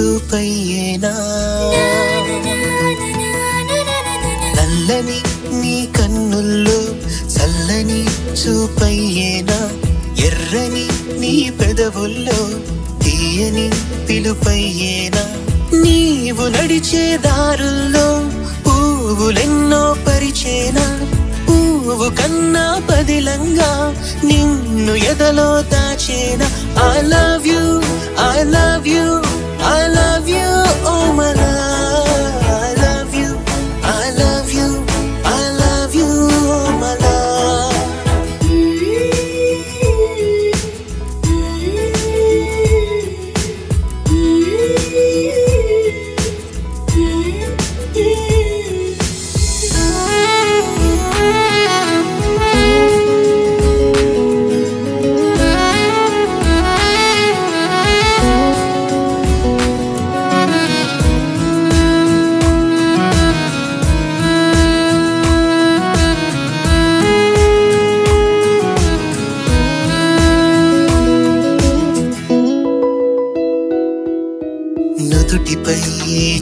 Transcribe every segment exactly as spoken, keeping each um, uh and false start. இயேசு பையனா, నల్లని నీ కన్నుల్లో చల్లని చూపయ్యేనా, ఎర్రని నీ పెదవుల్లో తీయని పిలుపయ్యేనా, నీవు నడిచే దారుల్లో పూవులెన్నో పరిచేనా, పూవు కన్నా పదిలంగా నిన్ను ఎదలో దాచేనా. I love you, I love you, I love you, oh my love.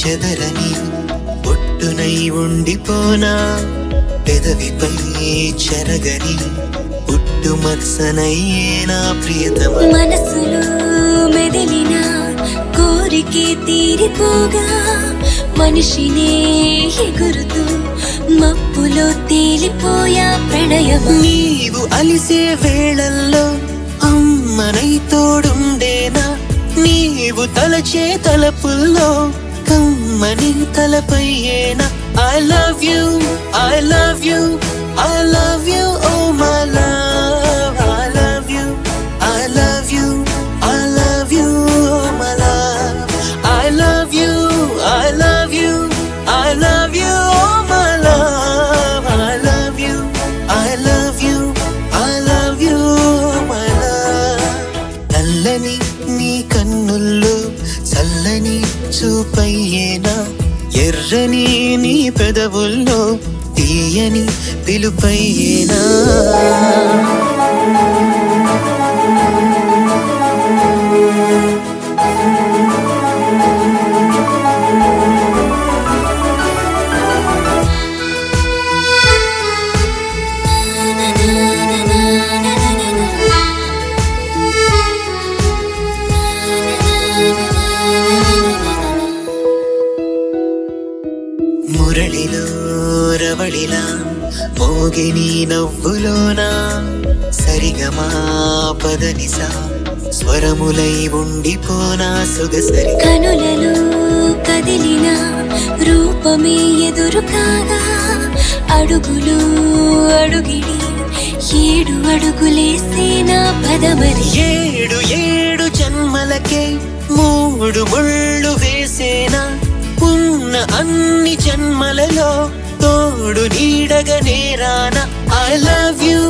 చెదరని ఒట్టునై ఉండిపోనా, పెదవిపై చెరగని పుట్టు మత్సనయ్యేనా, ప్రియతమ మనసులో మెదిలిన కోరికే తీరిపోగా, మనిషినే ఎగురుతూ మప్పులో తేలిపోయా ప్రణయమా. నీవు అలిసే వేళల్లో అమ్మనై తోడుండేనా, నీవు తలచే తలపుల్లో కమ్మని తలపయ్యేనా. I love you, I love you, I love you, oh my love. I love you, I love you, I love you, oh my love. I love you, I love you, I love you, oh my love. I love you, I love you, I love you, oh my love. నల్లని నీ కన్నుల్లో చల్లని చూపయ్యేనా, ఎర్రని నీ పెదవుల్లో తీయని పిలుపయ్యేనా. మురళిలో రవళిలా మోగిని నవ్వులోనా, సరిగమా పదనిసా స్వరములై ఉండిపోనా, సుగసరి కనులలో కదిలిన రూపమే ఎదురు కాగా, అడుగులు అడుగిడి ఏడు అడుగులేసేనా పదమరి. ఏడు ఏడు జన్మలకే మూడు ముళ్ళు వేసేనా, ఉన్న అన్ని జన్మలలో తోడు నీడగా నేరానా. I love you,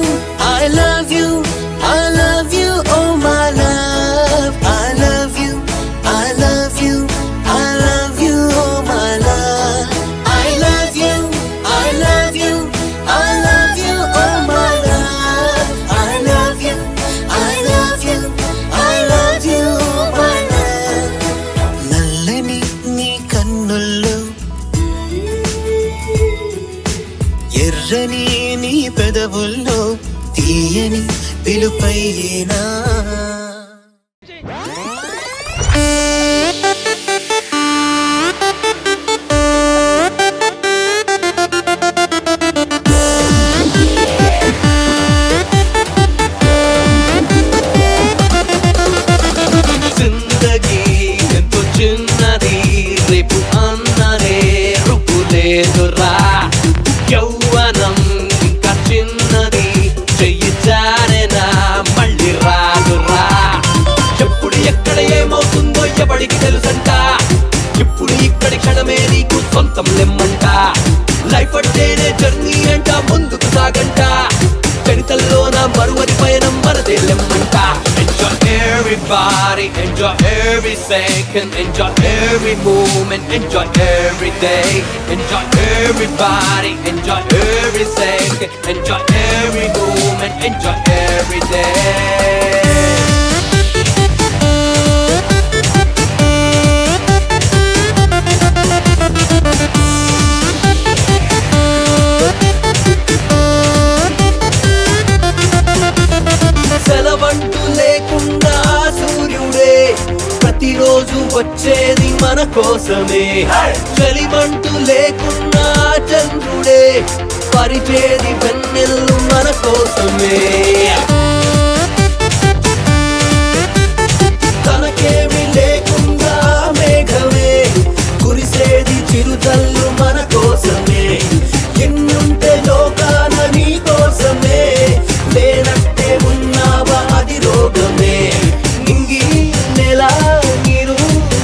I love you, I love you, oh my love. I love you, I love you, I love you, oh my love. I love you, I love you, I love you, oh my love. I love you, I love you, I love you, oh my love. నల్లని నీ కన్నుల్లో ఎర్రని నీ పెదవుల్లో తీయని పిలుపైనా. Life అంటేనే journey అంట, ముందుకు సాగంట, చరితల్లో నా మరువని పయనం మనదే లెమ్మంట. Enjoy everybody, enjoy every second, enjoy every moment, enjoy every day. Enjoy everybody, enjoy every second, enjoy every moment, enjoy every day. మన కోసమే వెలిమంటూ లేకున్నా చంద్రుడే పరిచేది వెన్నెల్లు మన కోసమే తనకేమీ లేకుండా మేఘమే కురిసేది చిరుతల్లు మన కోసమే ఎన్నుంటే లోకాన నీ కోసమే లేనట్టే ఉన్నావా అది రోగమే ఇంగి నెల నీరు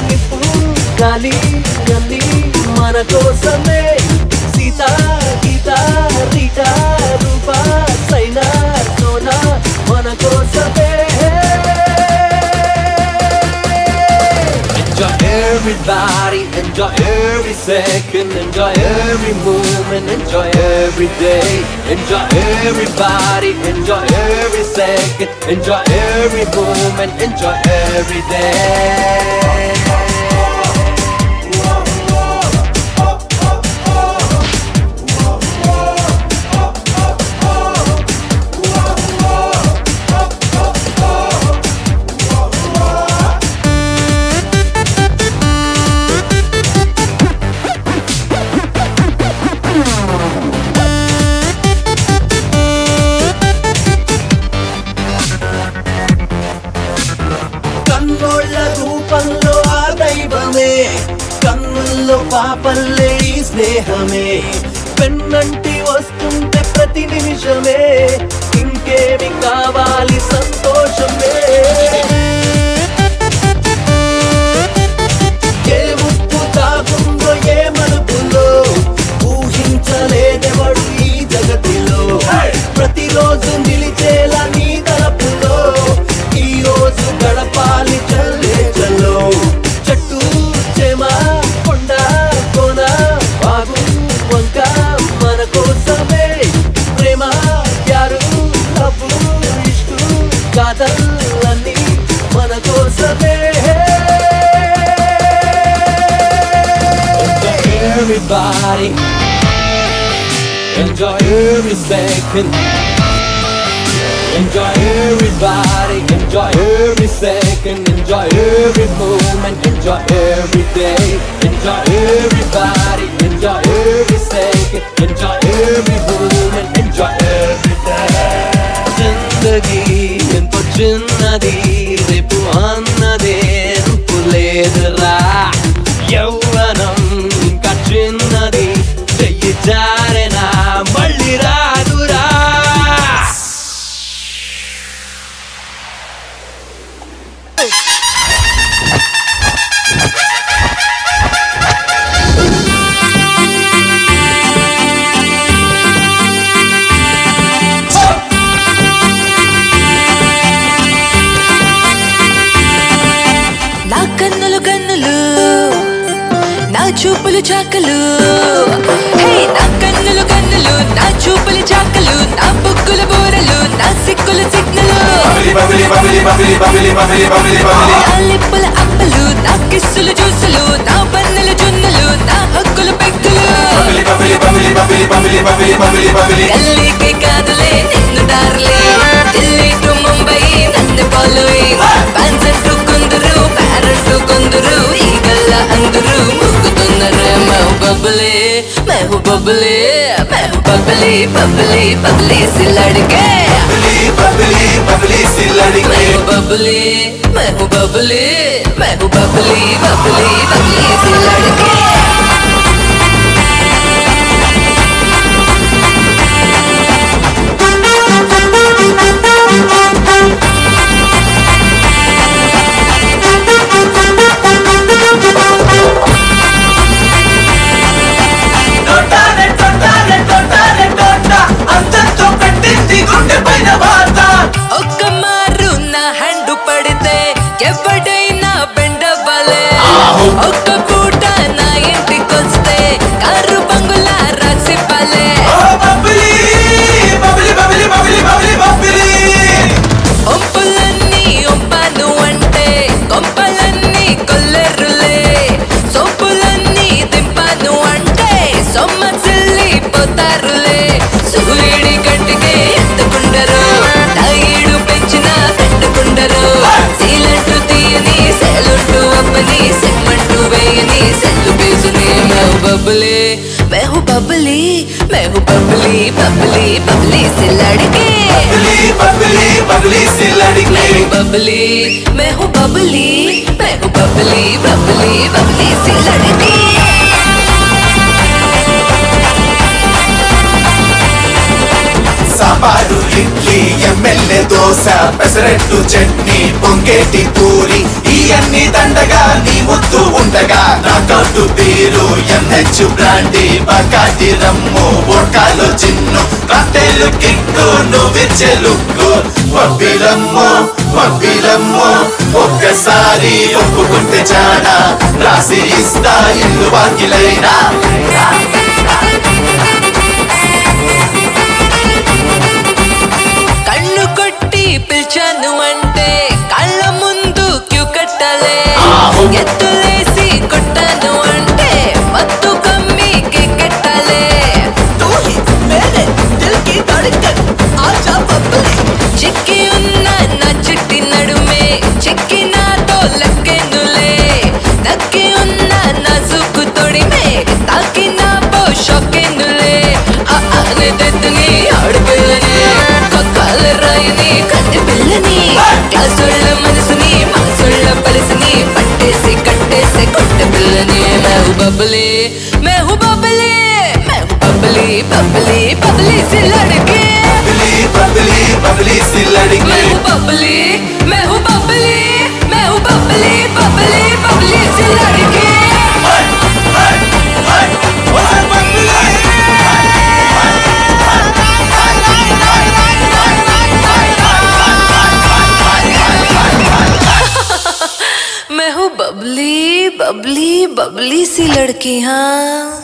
నిప్పు గాలి గంది మన కోసమే సీతా గీతా రీటా రూపా సైనా సోనా మన కోసమే Everybody, enjoy every second, enjoy every moment, enjoy every day. Enjoy everybody, enjoy every second, enjoy every moment, enjoy every day. పాపల్లే ఈ స్నేహమే పెన్నంటి వస్తుంటే ప్రతి నిమిషమే ఇంకేమి కావాలి సంతోషమే ఏ ఉప్పు తాగుందో ఏ మలుపులో ఊహించలేదెవడు ఈ జగతిలో ప్రతిరోజు నిలిచేలా నీ తలపులో ఈ రోజు గడపాలి చల్లే చలో చెట్టు చెమా కాదల్లని మన కోసమే Everybody enjoy every second enjoy everybody enjoy every second enjoy every moment enjoy every day enjoy everybody enjoy every second enjoy every moment enjoy every day జిందగీ ఎంతో చిన్నది రేపు అన్నదే రూపు లేదురా యవ్వనం ఇంకా చిన్నది చెయ్యి జారేనా మళ్ళీ రాదురా చూపులు చాకలు హే నా కన్నులు కన్నులు నా చూపులు చాకలు నా బుక్కులు బూరలు నా సిక్కులు సిగ్నలు నా లిప్పుల అప్పలు నా కిస్సులు జ్యూసులు నా బన్నెలు జున్నలు నా హక్కులు పెక్కులు గల్లీకి కాదులే నిన్ను దారులే ఢిల్లీ టు ముంబై నన్ను పాలువే పాన్సర్ టు కొందరు ప్యారెంట్ టు కొందరు ఈ గల్ల అందరూ बबले मैं हूँ बबले मैं हूँ बबले बबले बबले से लड़के बबले बबले बबले से लड़के मैं हूँ बबले मैं हूँ बबले मैं हूँ बबले बबले बबले से लड़के Hey, बबले, मैं हूँ बबली, मैं हूँ बबली, बबली बबली से लड़के, बबली बबली बबली से लड़के, बबली मैं हूँ बबली, मैं हूँ बबली, बबली बबली से लड़के। सांबारू इडली एम्मेल्ले दोसा పెసరట్టు చట్నీ పొంగేటి పూరి ఈ అన్ని దండగా నీ ముద్దు ఉండగా నాకంటూ తీరు ఎన్హెచ్చు బ్రాండి బకాటి రమ్ము ఓకాలో చిన్ను కాక్టైలు కిట్టు నువ్విచ్చే లుక్కు పబ్బిలమ్మో పబ్బిలమ్మో ఒక్కసారి ఒప్పుకుంటే చానా రాసి ఇస్తా ఇల్లు వాకిలైనా పిల్చాను అంటే కళ్ళ ముందు క్యూ కట్టాలే ఎత్తులేసి కొట్టాను అంటే మత్తు కమ్మి కేక్ కట్టాలే చిక్కి ఉన్న నా చిట్టి నడుమే చిక్కి నాతో లక్కెందులే నక్కి ఉన్న నా జుక్కు తొడిమే తాకి నా పో షొక్కెందులే అతని అడుగులనే కొక్కలు రాయని क्लासोल्ला मनसुनी मनसोल्ला पलसुनी पट्टे से कट्टे से कुट्टे बिलनी मैं हूँ बबली मैं हूँ बबली मैं हूँ बबली बबली बबली से लड़के बबली बबली बबली से लड़के मैं हूँ बबली मैं हूँ बबली मैं हूँ बबली बबली बबली से लड़के। मैं हूँ बबली बबली बबली सी लड़की हाँ।